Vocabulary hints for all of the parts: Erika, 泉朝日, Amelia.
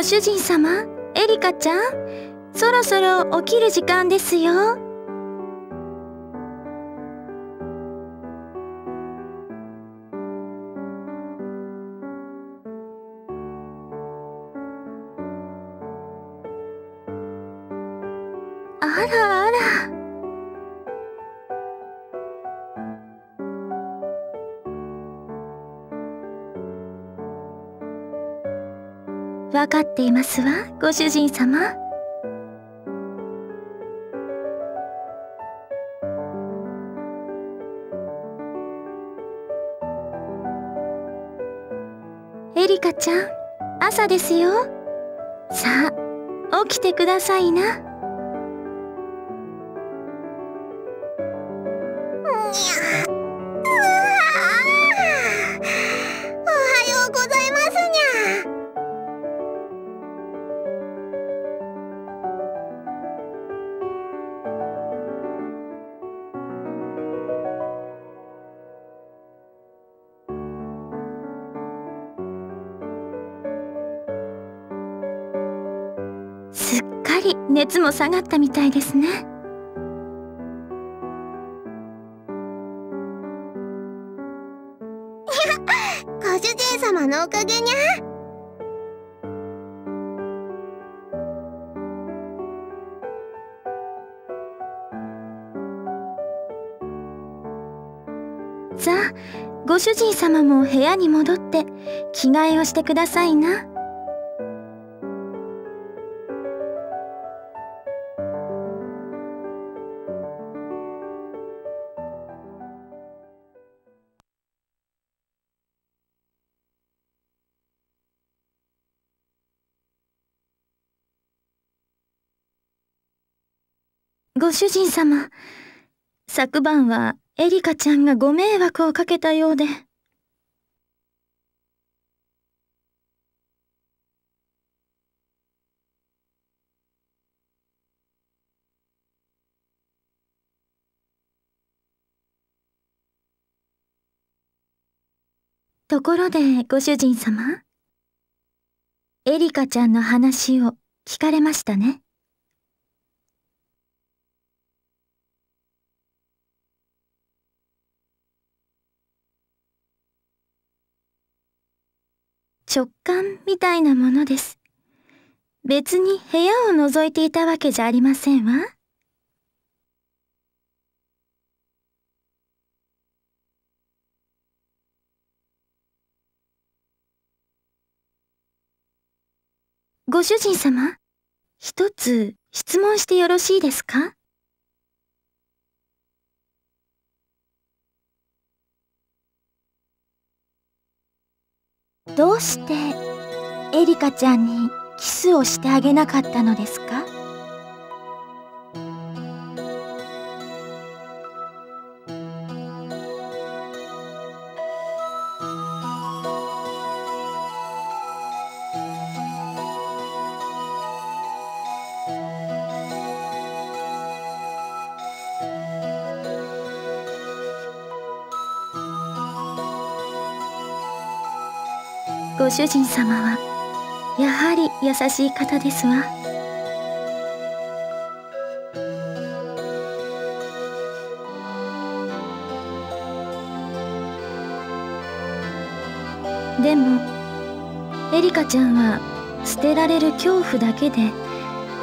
ご主人様、エリカちゃん、そろそろ起きる時間ですよ。あらあら。分かっていますわ、ご主人様。エリカちゃん、朝ですよ。さあ、起きてくださいな。すっかり熱も下がったみたいですね。ご主人様のおかげにゃ。さあ、ご主人様も部屋に戻って着替えをしてくださいな。ご主人様、昨晩はエリカちゃんがご迷惑をかけたようで。ところでご主人様、エリカちゃんの話を聞かれましたね。直感みたいなものです。別に部屋を覗いていたわけじゃありませんわ。ご主人様、一つ質問してよろしいですか？どうしてエリカちゃんにキスをしてあげなかったのですか？ご主人様はやはり優しい方ですわ。でもエリカちゃんは捨てられる恐怖だけで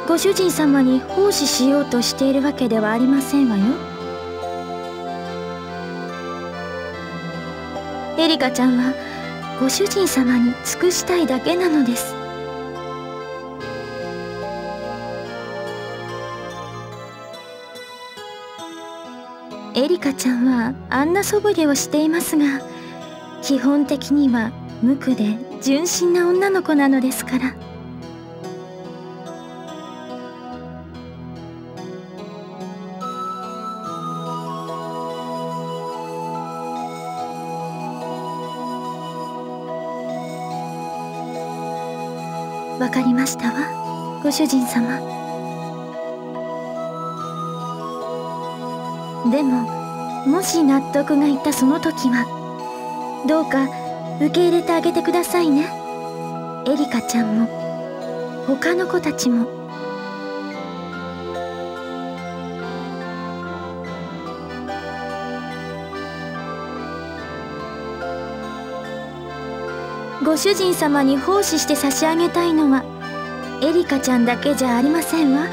ご主人様に奉仕しようとしているわけではありませんわよ。エリカちゃんはご主人様に尽くしたいだけなのです。エリカちゃんはあんな素振りをしていますが、基本的には無垢で純真な女の子なのですから。わかりましたわ、ご主人様。でも、もし納得がいったその時は、どうか受け入れてあげてくださいね。エリカちゃんも他の子たちも。ご主人様に奉仕して差し上げたいのはエリカちゃんだけじゃありませんわ。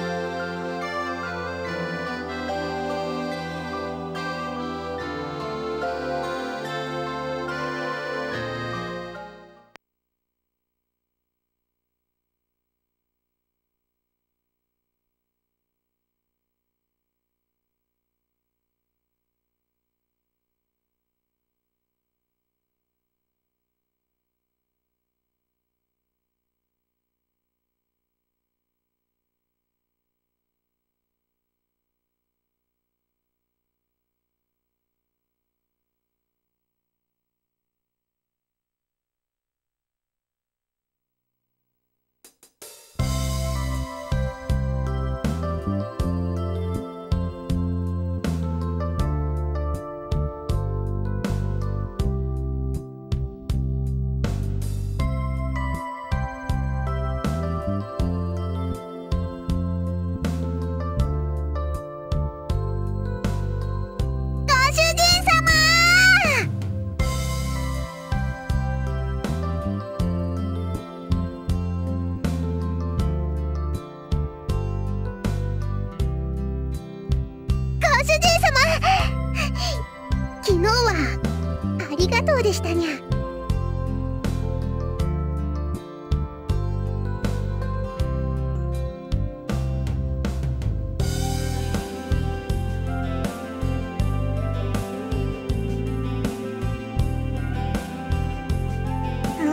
でしたにゃ。うん、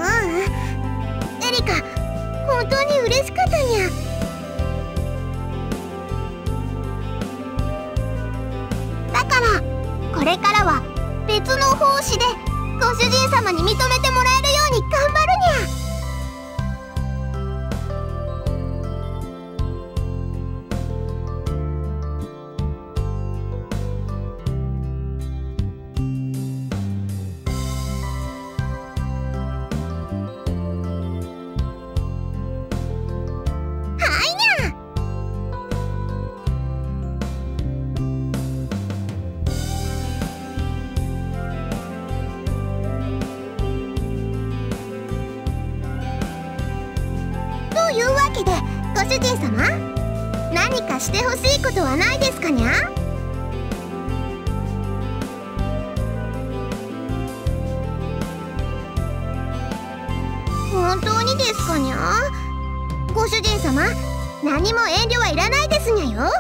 エリカ、本当に嬉しかったにゃ。だからこれからは別の奉仕でご主人様に認めてもらえるように頑張るにゃ。ご主人様、何かしてほしいことはないですかにゃ？本当にですかにゃ？ご主人様、何も遠慮はいらないですにゃよ。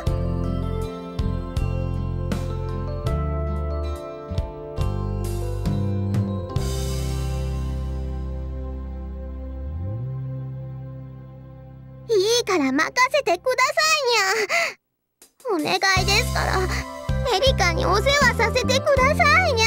任せてくださいにゃ。お願いですからエリカにお世話させてくださいにゃ。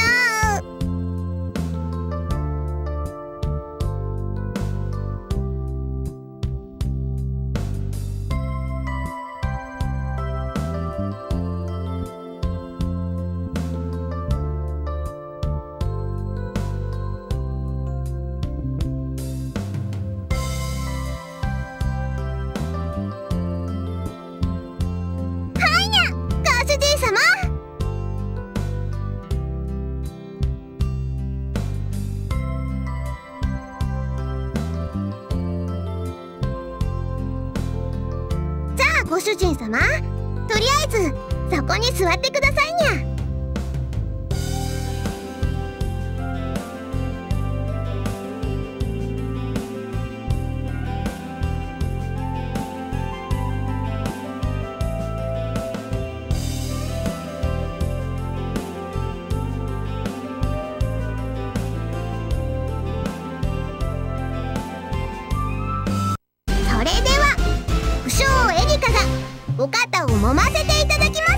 ご主人様、とりあえずそこに座ってくださいにゃ。お肩を揉ませていただきますにゃ。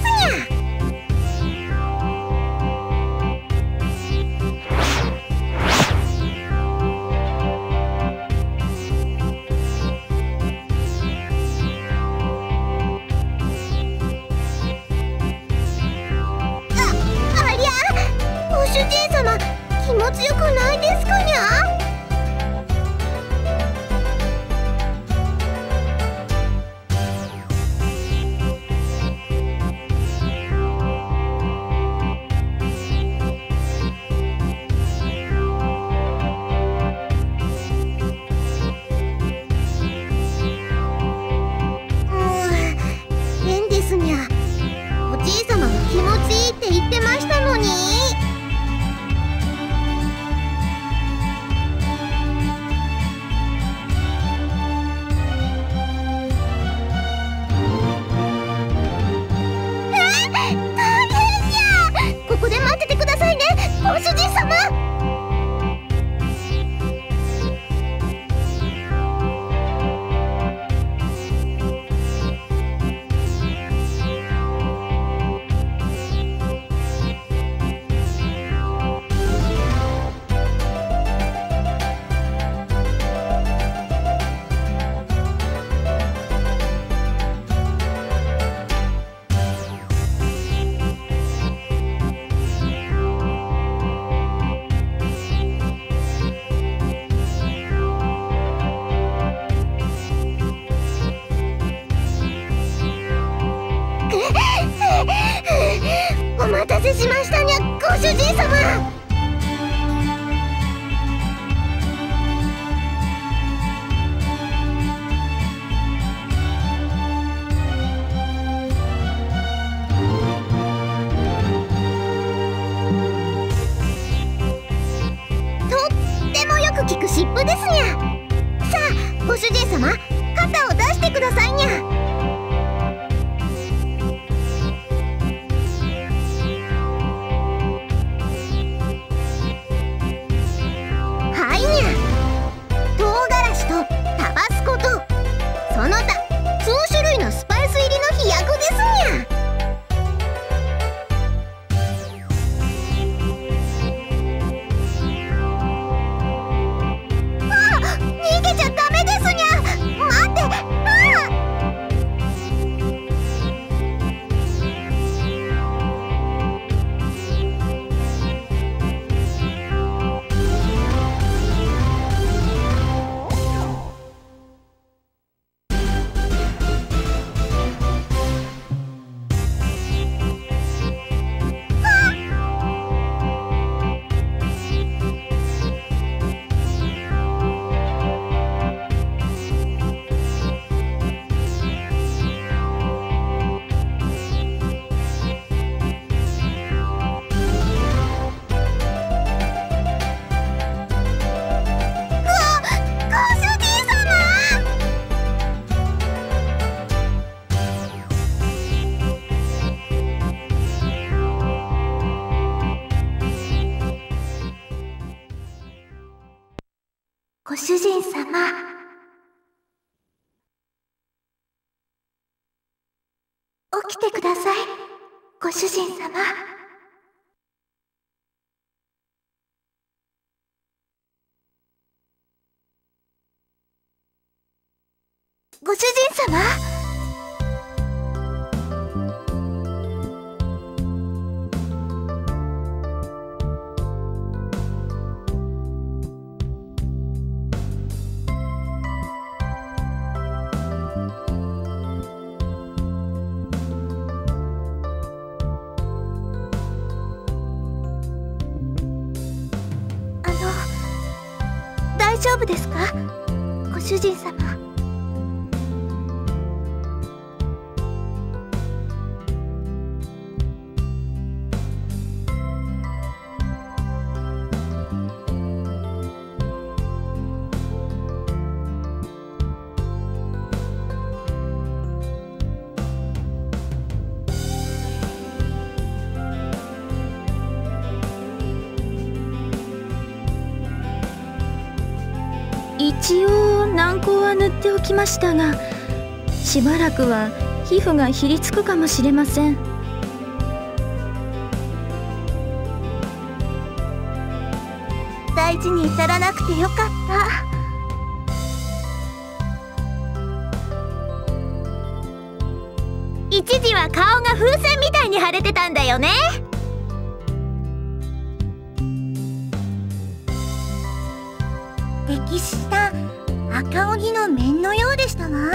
ありゃ、ご主人様、気持ちよくないですかにゃ。待ちしましたにゃ、ご主人様。湿布ですにゃ。さあご主人様、肩を出してくださいにゃ。はいにゃ。唐辛子とタバスコとその他数種類のスパイス入りの秘薬ですにゃ。ご主人様。起きてください、ご主人様。ご主人様。大丈夫ですか、ご主人様。一応軟膏は塗っておきましたが、しばらくは皮膚がひりつくかもしれません。大事に至らなくてよかった。一時は顔が風船みたいに腫れてたんだよね。適した赤鬼の面のようでしたわ。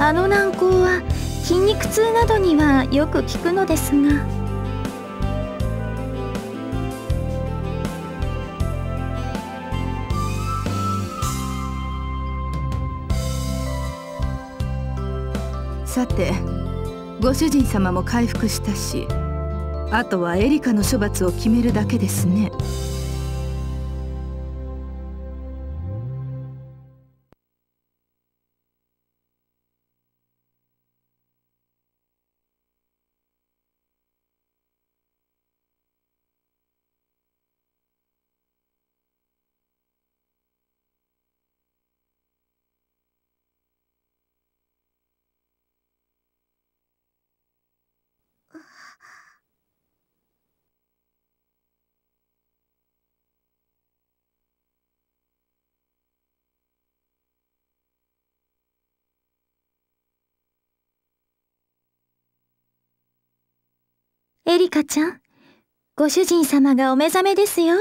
あの軟膏は筋肉痛などにはよく効くのですが。さて、ご主人様も回復したし、あとはエリカの処罰を決めるだけですね。エリカちゃん、ご主人様がお目覚めですよ。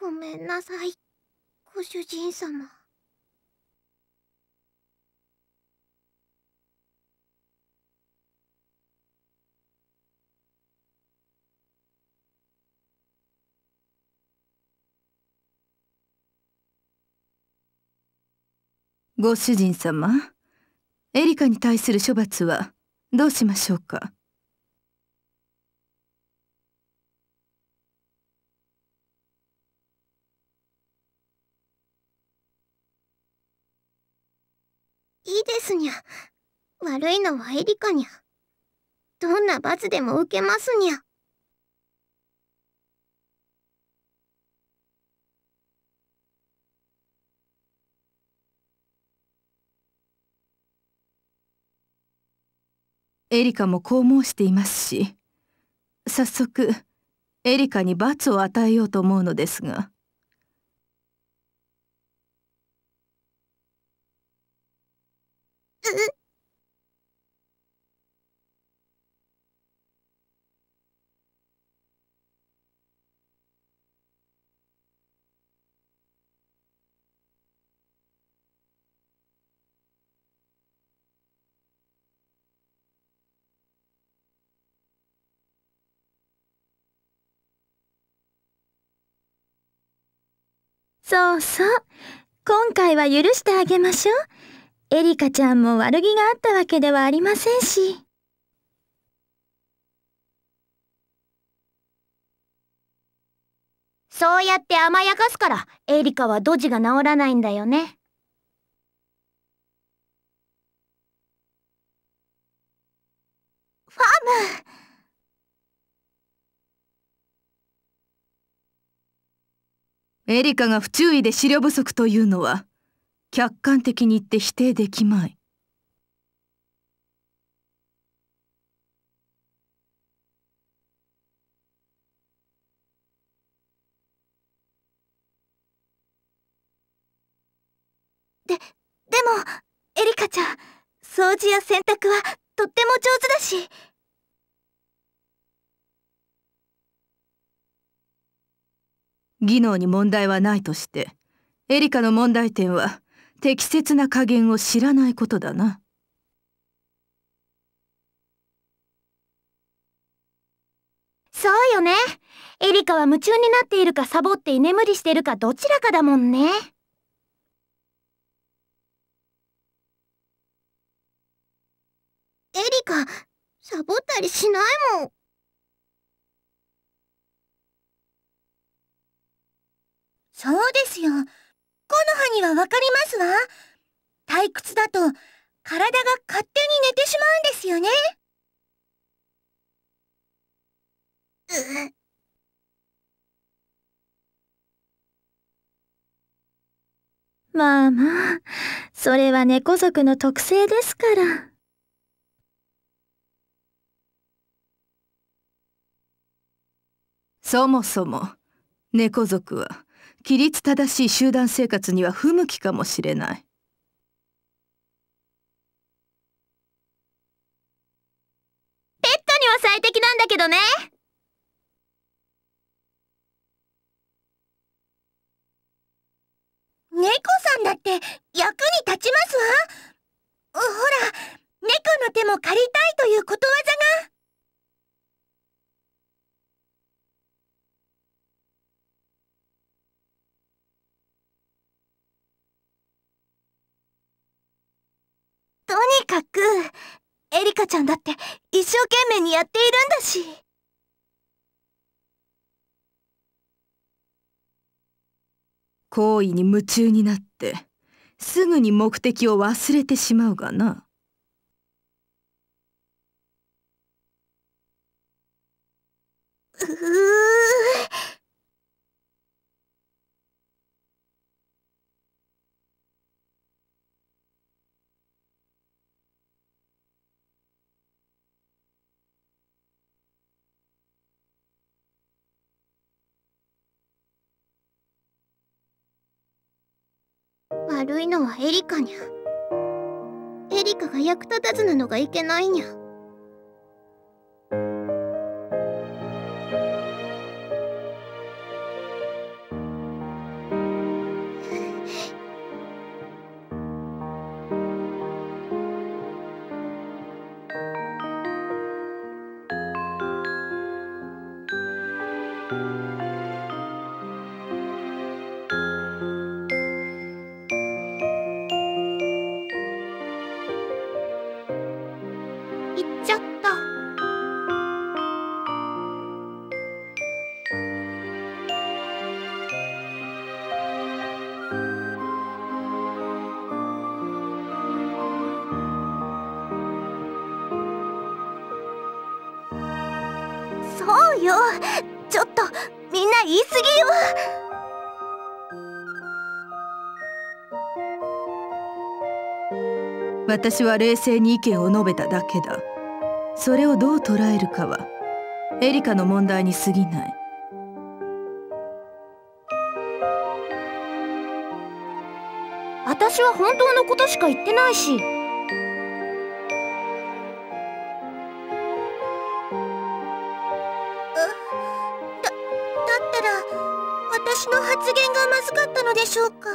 ごめんなさい、ご主人様。ご主人様、エリカに対する処罰はどうしましょうか。いいですにゃ。悪いのはエリカにゃ。どんな罰でも受けますにゃ。エリカもこう申していますし、早速エリカに罰を与えようと思うのですが。そうそう。今回は許してあげましょう。エリカちゃんも悪気があったわけではありませんし。そうやって甘やかすから、エリカはドジが治らないんだよね。ファーム。エリカが不注意で資料不足というのは客観的に言って否定できまい。でもエリカちゃん、掃除や洗濯はとっても上手だし。技能に問題はないとして、エリカの問題点は適切な加減を知らないことだな。そうよね。エリカは夢中になっているかサボって居眠りしているかどちらかだもんね。エリカ、サボったりしないもん。そうですよ。木の葉にはわかりますわ。退屈だと体が勝手に寝てしまうんですよね。まあまあ、それは猫族の特性ですから。そもそも猫族は規律正しい集団生活には不向きかもしれない。ペットには最適なんだけどね。猫さんだって役に立ちますわ。ほら、猫の手も借りたいということわざが。とにかくエリカちゃんだって一生懸命にやっているんだし。行為に夢中になってすぐに目的を忘れてしまうがな。悪いのはエリカにゃ。エリ何かが役立たずなのがいけないにゃ。ちょっとみんな言い過ぎよ。私は冷静に意見を述べただけだ。それをどう捉えるかはエリカの問題に過ぎない。私は本当のことしか言ってないし。私の発言がまずかったのでしょうか。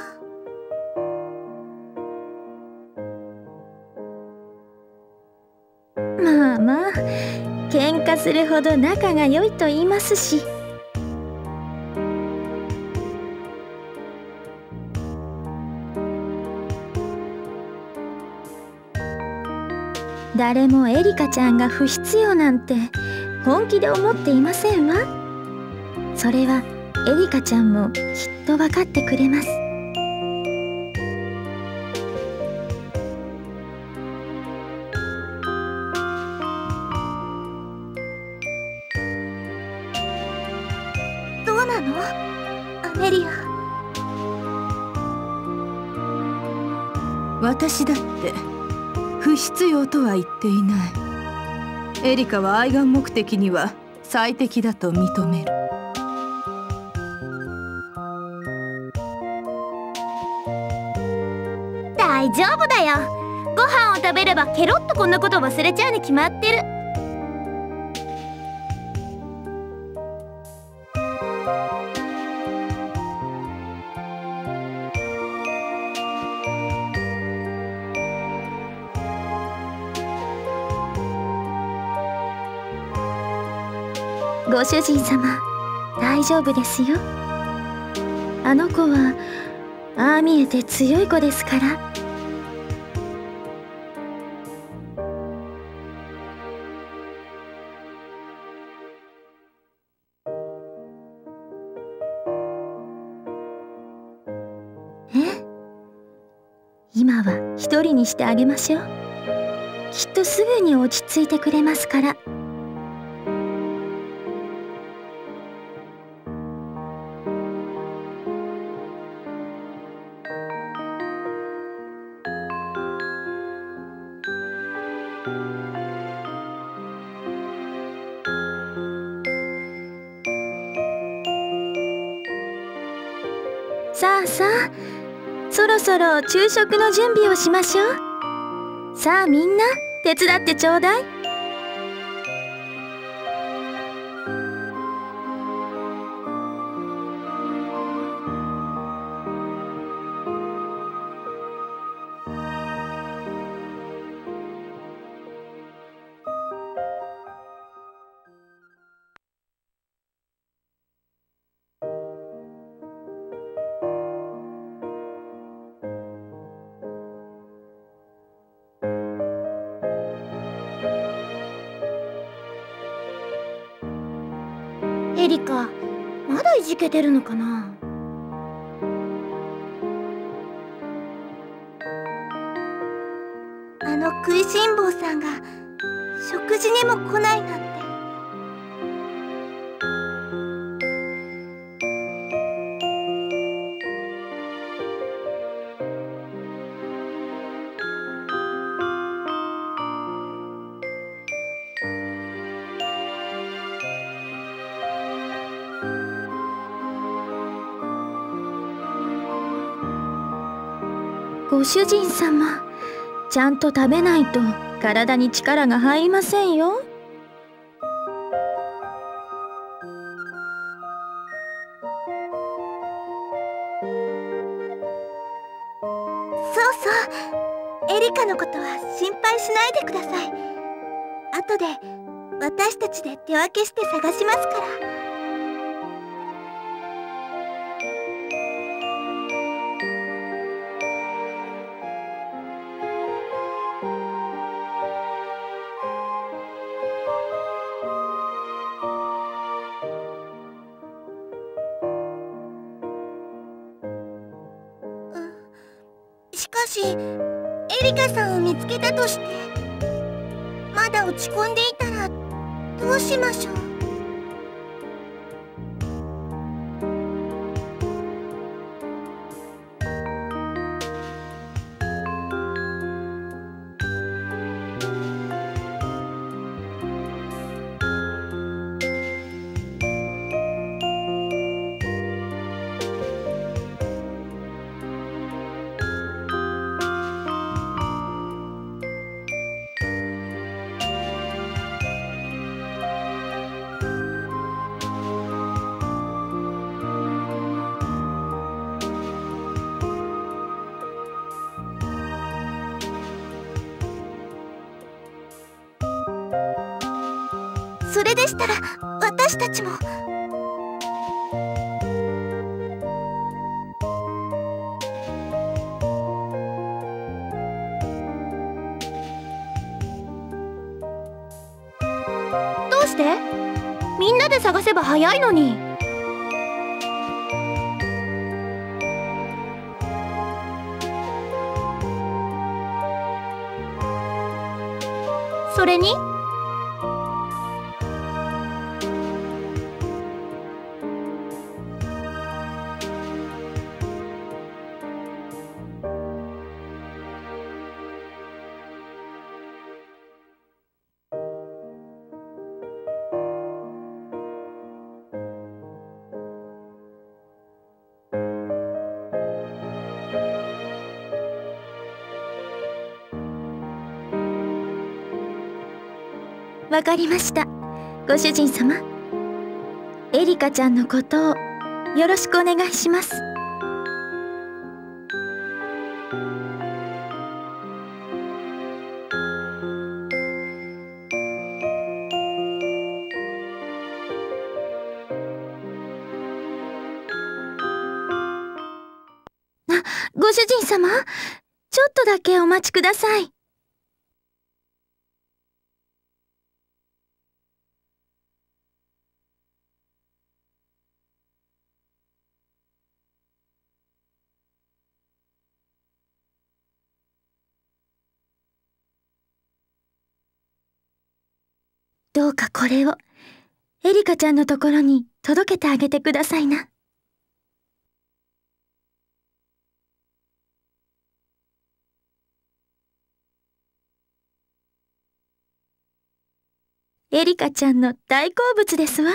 まあまあ、喧嘩するほど仲が良いと言いますし。誰もエリカちゃんが不必要なんて本気で思っていませんわ。それはエリカちゃんもきっと分かってくれます。どうなの、アメリア。私だって不必要とは言っていない。エリカは愛玩目的には最適だと認める。大丈夫だよ。ご飯を食べればケロッとこんなこと忘れちゃうに決まってる。ご主人様、大丈夫ですよ。あの子はああ見えて強い子ですから。今は一人にしてあげましょう。きっとすぐに落ち着いてくれますから。さあさあ、そろそろ昼食の準備をしましょう。さあみんな手伝ってちょうだい。エリカ、まだいじけてるのかな。あの食いしん坊さんが食事にも来ないなんて。ご主人様、ちゃんと食べないと体に力が入りませんよ。そうそう、エリカのことは心配しないでください。後で私たちで手分けして探しますから。しかし、エリカさんを見つけたとして、まだ落ち込んでいたらどうしましょう。それでしたら私たちも。どうして？みんなで探せば早いのに。それに？わかりました。ご主人様、エリカちゃんのことをよろしくお願いします。あ、ご主人様、ちょっとだけお待ちください。どうかこれをエリカちゃんのところに届けてあげてくださいな。エリカちゃんの大好物ですわ。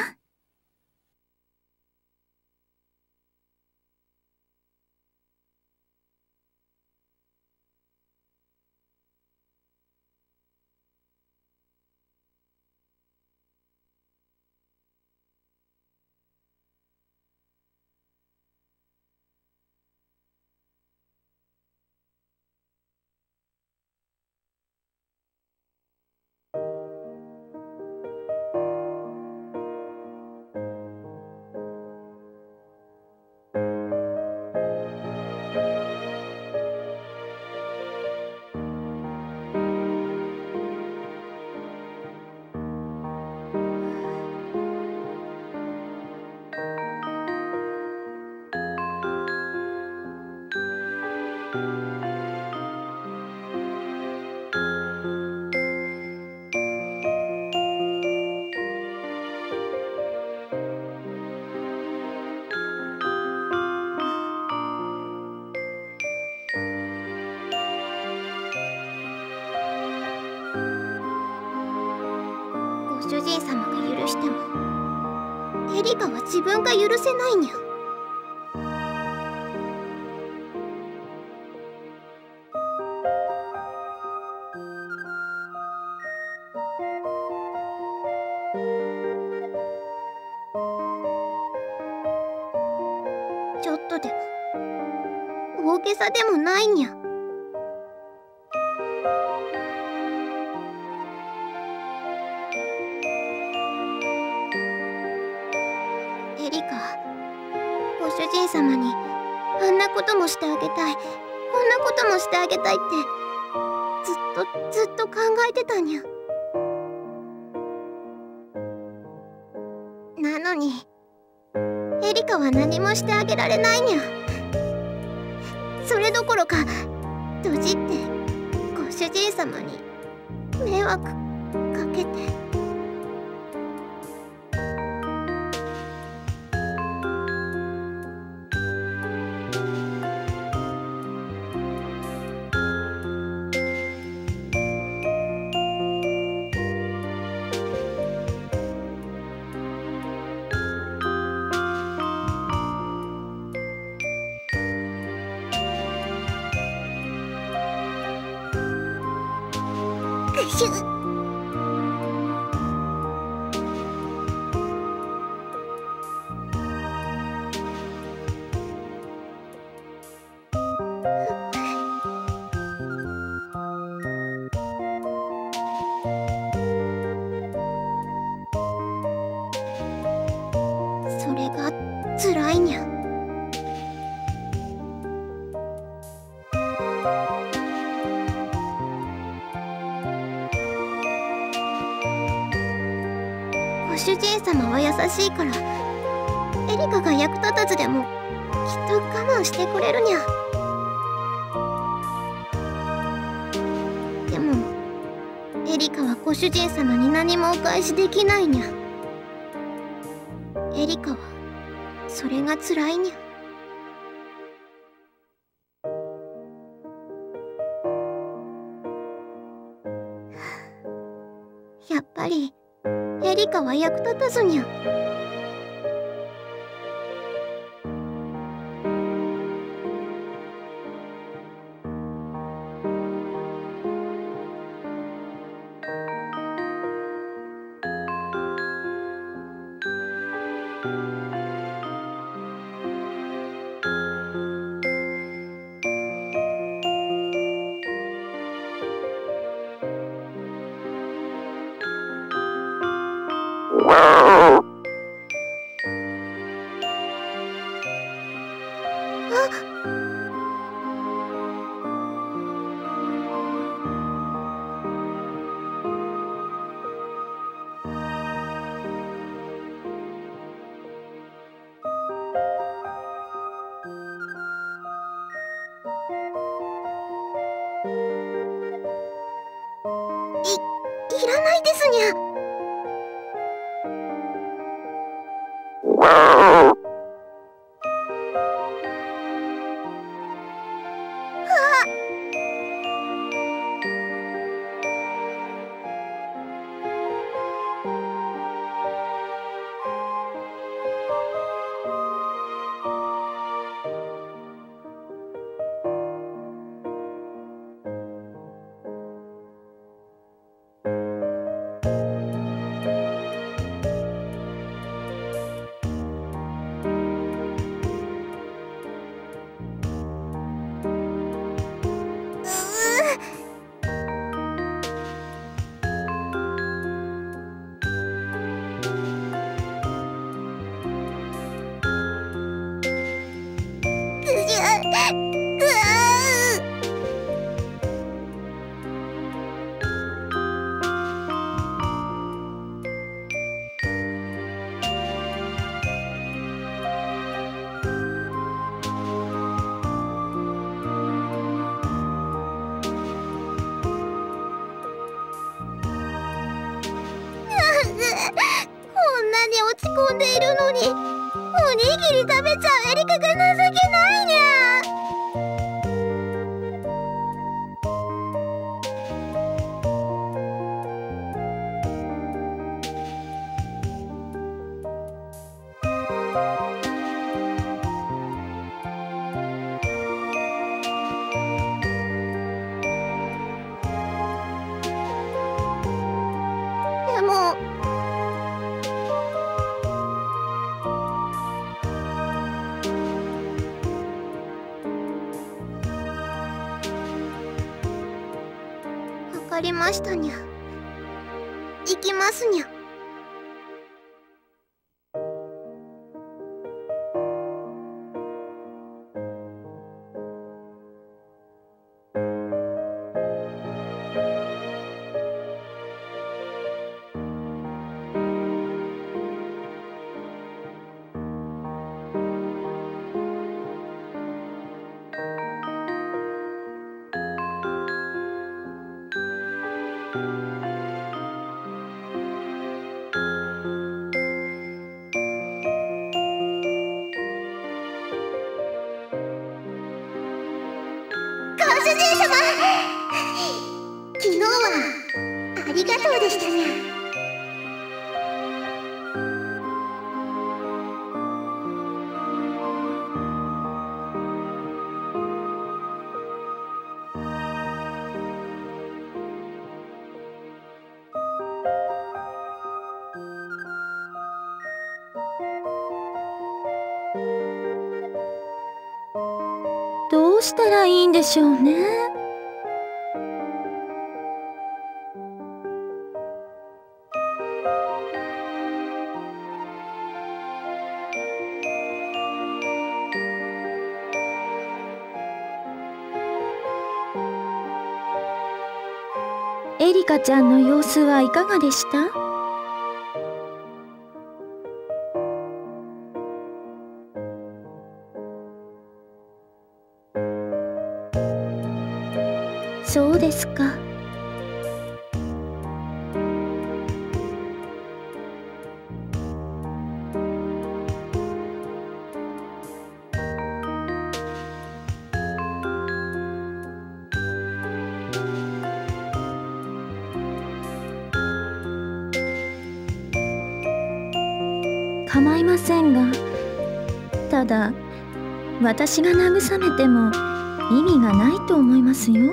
主人様が許しても、エリカは自分が許せないにゃ。ことで大げさでもないにゃ。エリカ、ご主人様にあんなこともしてあげたい、こんなこともしてあげたいってずっと考えてたにゃ。なのにエリカは何もしてあげられないにゃ。それどころか閉じってご主人様に迷惑かけて。主人様は優しいからエリカが役立たずでもきっと我慢してくれるにゃ。でもエリカはご主人様に何もお返しできないにゃ。エリカはそれがつらいにゃ。やっぱりエリカは役立たずにゃ。かりましたにゃ。行きますにゃ。どうしたらいいんでしょうね。エリカちゃんの様子はいかがでした？そうですか。構いませんが、ただ私が慰めても意味がないと思いますよ。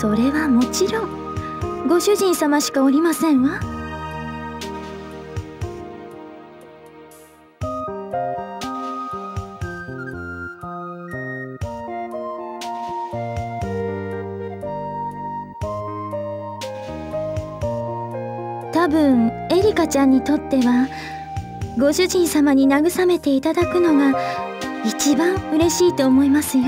それはもちろんご主人様しかおりませんわ。多分エリカちゃんにとってはご主人様に慰めていただくのが一番嬉しいと思いますよ。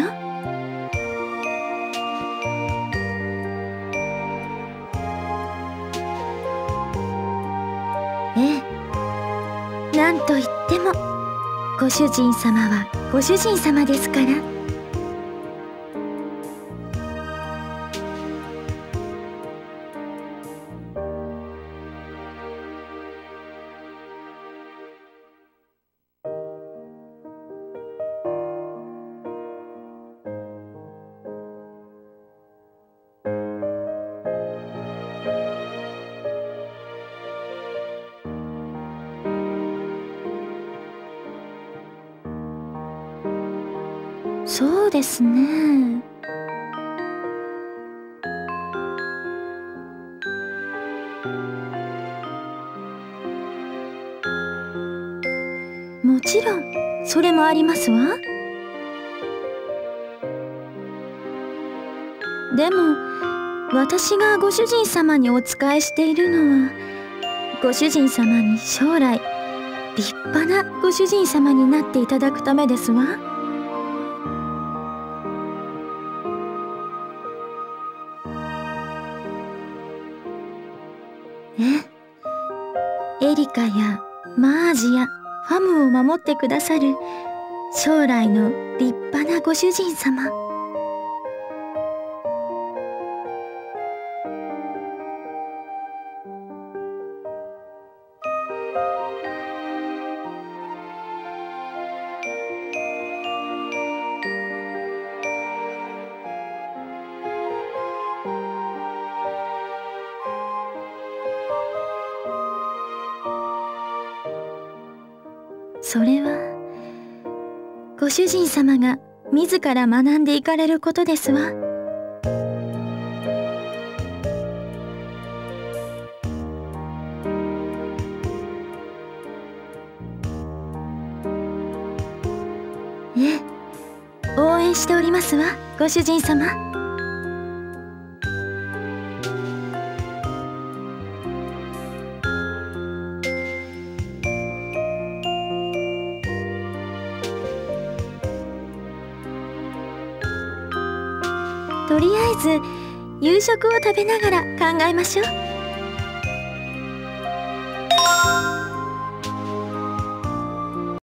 なんといってもご主人様はご主人様ですから。そうですね。もちろんそれもありますわ。でも私がご主人様にお仕えしているのは、ご主人様に将来立派なご主人様になっていただくためですわ。エリカやマージやファムを守ってくださる将来の立派なご主人様。それはご主人様が自ら学んでいかれることですわ。しておりますわ、ご主人様。とりあえず夕食を食べながら考えましょう。